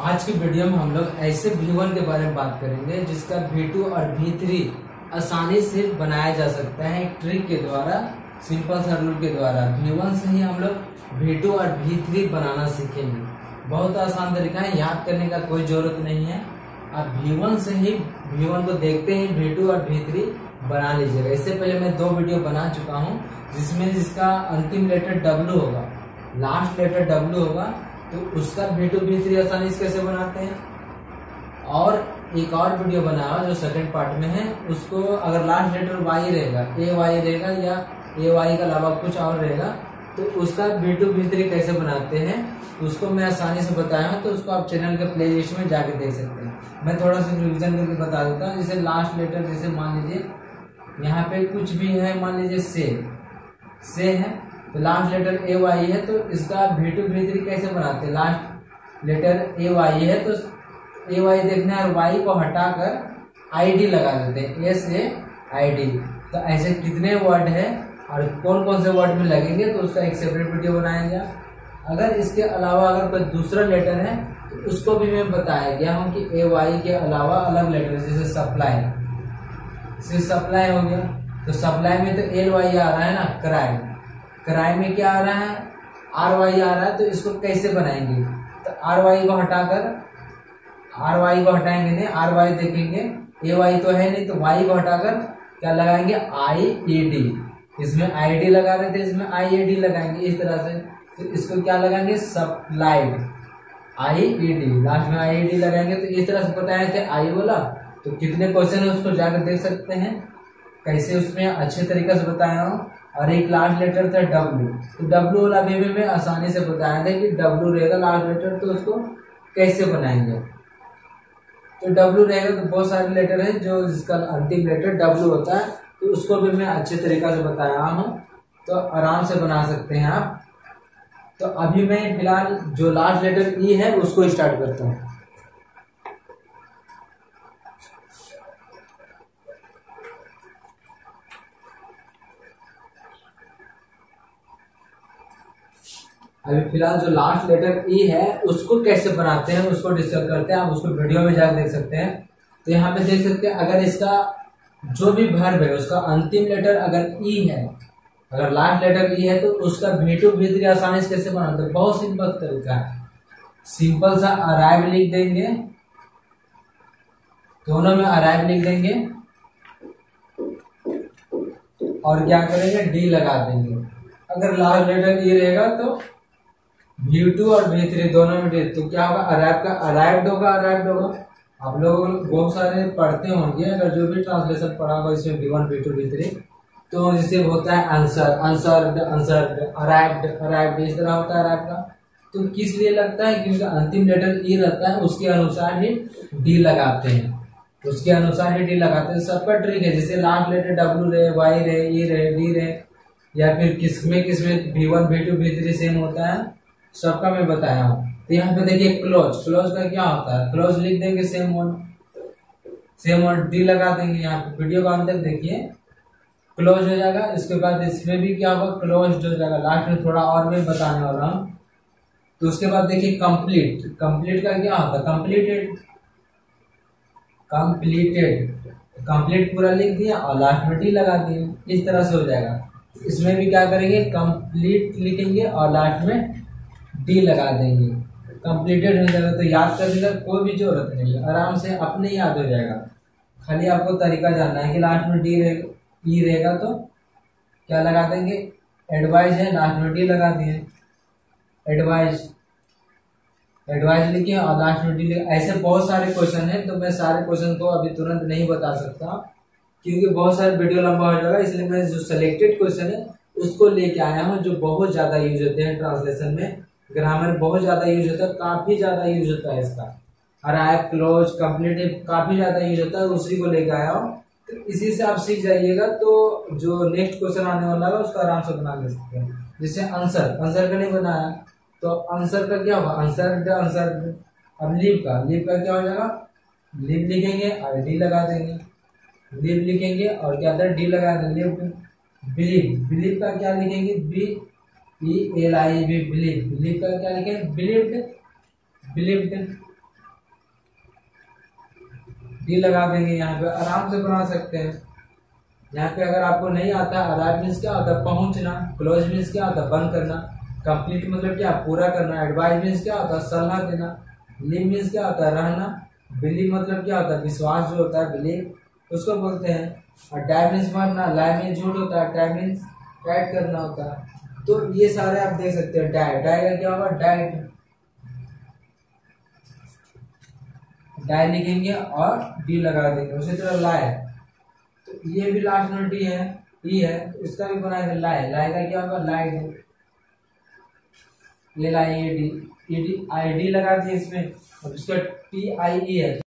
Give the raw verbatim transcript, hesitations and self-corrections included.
आज की वीडियो में हम लोग ऐसे V वन के बारे में बात करेंगे जिसका V टू और V थ्री आसानी से बनाया जा सकता है ट्रिक के द्वारा, सिंपल सर्किट के द्वारा। V वन से ही हम लोग V टू और V थ्री बनाना सीखेंगे। बहुत आसान तरीका है, याद करने का कोई जरूरत नहीं है। आप V वन से ही V वन को देखते ही V टू और V थ्री बना लीजिएगा। इससे पहले मैं दो वीडियो बना चुका हूँ जिसमें जिसका अंतिम लेटर W होगा, लास्ट लेटर W होगा, तो उसका V टू V थ्री आसानी से कैसे बनाते हैं। और एक और वीडियो बनाया जो सेकंड पार्ट में है, उसको अगर लास्ट लेटर Y रहेगा, ए वाई रहेगा या ए वाई का अलावा कुछ और रहेगा, तो उसका V टू V थ्री कैसे बनाते हैं उसको मैं आसानी से बताया हूँ। तो उसको आप चैनल के प्ले लिस्ट में जाके देख सकते हैं। मैं थोड़ा सा रिविजन करके बता देता हूँ। जैसे लास्ट लेटर, जैसे मान लीजिए यहाँ पे कुछ भी है, मान लीजिए से से है, तो लास्ट लेटर ए वाई है, तो इसका V टू V थ्री कैसे बनाते हैं। लास्ट लेटर ए वाई है तो ए वाई देखना है और वाई को हटाकर आई डी लगा देते हैं, एस ए आई डी। तो ऐसे कितने वर्ड है और कौन कौन से वर्ड में लगेंगे, तो उसका एक सेपरेट वीडियो बनाएगा। अगर इसके अलावा अगर कोई दूसरा लेटर है तो उसको भी मैं बताया गया हूँ कि ए वाई के अलावा अलग लेटर, जैसे सप्लाई, सप्लाई हो गया, तो सप्लाई में तो एल वाई आ रहा है ना, क्राई, क्राई में क्या आ रहा है, आर वाई आ रहा है, तो इसको कैसे बनाएंगे। तो आर वाई को हटाकर, आर वाई को हटाएंगे नहीं, आर वाई देखेंगे, ए वाई तो है नहीं, तो वाई को हटाकर क्या लगाएंगे, आई ए डी। इसमें आई डी लगा रहे थे, इसमें आई ए डी लगाएंगे इस तरह से। तो इसको क्या लगाएंगे, supplied, I A D, last में आई ए डी लगाएंगे। तो इस तरह से बताए थे आई वाला। तो कितने क्वेश्चन है उसको जाकर देख सकते हैं, कैसे उसमें अच्छे तरीके से बताया हूँ। और एक लास्ट लेटर था डब्ल्यू, तो डब्ल्यू वाला भी मैं आसानी से बताया था कि डब्ल्यू रहेगा लास्ट लेटर तो उसको कैसे बनाएंगे। तो डब्ल्यू रहेगा, तो बहुत सारे लेटर हैं जो जिसका अंतिम लेटर डब्ल्यू होता है, तो उसको भी मैं अच्छे तरीके से बताया हूँ, तो आराम से बना सकते हैं आप। तो अभी मैं फिलहाल जो लास्ट लेटर ई है उसको स्टार्ट करता हूँ। अभी फिलहाल जो लास्ट लेटर ई है उसको कैसे बनाते हैं उसको डिस्कस करते हैं। आप उसको वीडियो में जाकर देख सकते हैं। तो यहाँ पे देख सकते हैं, अगर इसका जो भी वर्ब है उसका अंतिम लेटर अगर ई है, अगर लास्ट लेटर ई है, तो उसका V टू V थ्री आसानी से कैसे बनाते हैं। बहुत सिंपल तरीका है, सिंपल सा अराइव लिख देंगे, दोनों में अराइव लिख देंगे और क्या करेंगे, डी लगा देंगे। अगर लास्ट लेटर ई रहेगा तो V टू और V थ्री दोनों में तो क्या होगा, अराइव का अराइव्ड होगा, अराइव्ड होगा। आप लोग बहुत सारे पढ़ते होंगे, अगर जो भी ट्रांसलेशन पढ़ा होगा इसमें V one V two V three, तो जिसे होता है answer, answer answer arrived arrived इस तरह होता है अराइव का। तो किस लिए लगता है, क्योंकि अंतिम लेटर ई रहता है, उसके अनुसार ही डी लगाते हैं, उसके अनुसार ही डी लगाते हैं। सबका ट्रिक है, जैसे लास्ट लेटर डब्ल्यू रहे, वाई रहे, ई रहे, डी रहे, या फिर किसमें किसमें V one V two V three same होता है, सबका मैं बताया हूँ। तो यहाँ पे देखिए क्लोज, क्लोज का क्या होता है, क्लोज लिख देंगे, same word, same word D लगा देंगे। यहाँ पे वीडियो का अंत तक देखिए, क्लोज हो जाएगा। इसके बाद इसमें भी क्या होगा, क्लोज हो जाएगा। लास्ट में थोड़ा और मैं बताने वाला हूँ। तो उसके बाद देखिए कंप्लीट, कंप्लीट का क्या होता है, कंप्लीटेड, कंप्लीटेड, कंप्लीट पूरा लिख दिया और लास्ट में डी लगा दिए, इस तरह से हो जाएगा। इसमें भी क्या करेंगे, कंप्लीट लिखेंगे और लास्ट में डी लगा देंगे, कंप्लीटेड हो जाएगा। तो याद करने का कोई भी जरूरत नहीं है, आराम से अपने ही याद हो जाएगा। खाली आपको तरीका जानना है कि लास्ट में डी रहेगा, ई रहेगा तो क्या लगा देंगे, एडवाइस है, लास्ट में डी लगा दिए, एडवाइस, एडवाइस लिखिए और लास्ट में डी लिखिए। ऐसे बहुत सारे क्वेश्चन हैं, तो मैं सारे क्वेश्चन को अभी तुरंत नहीं बता सकता क्योंकि बहुत सारे वीडियो लंबा हो जाएगा। इसलिए मैं जो सेलेक्टेड क्वेश्चन है उसको लेके आया हूँ, जो बहुत ज़्यादा यूज होते हैं ट्रांसलेशन में, ग्रामर बहुत ज़्यादा यूज होता है, काफ़ी ज़्यादा यूज होता है इसका। अराइव, क्लोज, कंप्लीट काफ़ी ज़्यादा यूज होता है, उसी को लेकर आया हूँ। तो इसी से आप सीख जाइएगा, तो जो नेक्स्ट क्वेश्चन आने वाला है उसका आराम से बना ले सकते हैं। जैसे आंसर, आंसर का नहीं बनाया, तो आंसर का क्या होगा, आंसर आंसर अब लीव का, लीव का क्या हो जाएगा, लीव लिखेंगे और डी लगा देंगे, लीव लिखेंगे और क्या होता है, डी लगा देंगे। लीव, बिलीव, बिलीव का क्या लिखेंगे, B E L I B, believe, believe का क्या लिखेंगे, बिलीव्ड, बिलीव्ड, डी लगा देंगे यहाँ पे, आराम से बना सकते हैं। यहाँ पे अगर आपको नहीं आता, अराइव मीन्स क्या होता है पहुँचना, क्लोज मीन्स क्या होता है बंद करना, कंप्लीट मतलब क्या पूरा करना, एडवाइस मीन्स क्या होता है सलाह देना, लिव मीन्स क्या होता है रहना, बिलीव मतलब क्या होता है विश्वास जो होता है बिलीव उसको बोलते हैं, और डाइव मीन्स मरना, लाइव मीन्स झूठ होता है, टाइव मीन्स टाइट करना होता है। तो ये सारे आप देख सकते हैं। डाय डाय का क्या होगा डाइट, डाय लिखेंगे और डी लगा देंगे। उसी तरह लाए, तो ये भी लास्ट में डी है ई है उसका भी बनाएंगे लाए, लाए का क्या होगा लाइट, ये लाए E D E D I D लगा दिए इसमें, अब इसका टी आई ई है